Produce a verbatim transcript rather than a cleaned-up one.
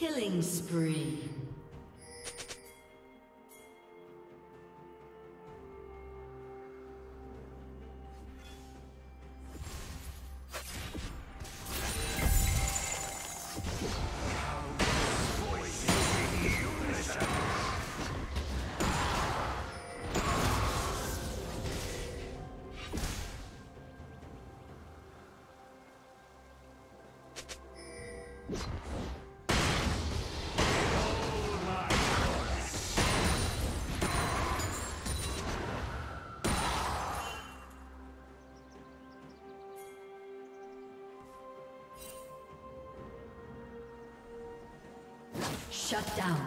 Killing spree. Shut down.